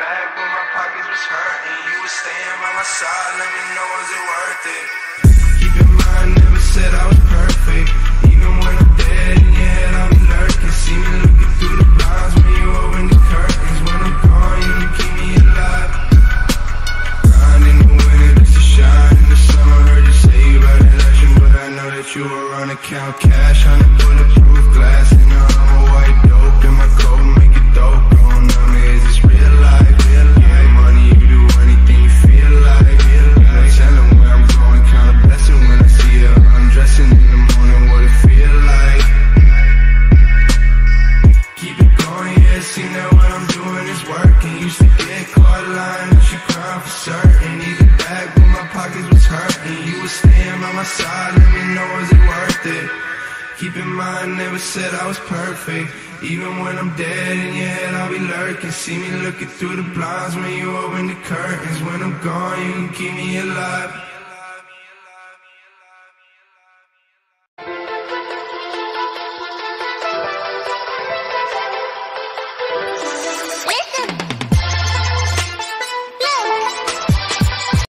back when my pockets was hurting. You was staying by my side, let me know, is it worth it? Keep in mind, never said I was perfect. Even when I'm dead in your head, I'm lurking. See me looking through the blinds when you open the curtains. When I'm gone, you can keep me alive. Grind in the winter, this is shine in the summer. Heard you say you about an action, but I know that you were on account cash on the bulletproof glass. And I'm a white dope in my coat, make it dope. Said I was perfect. Even when I'm dead in your head, I'll be lurking. See me looking through the blinds when you open the curtains. When I'm gone, you can keep me alive.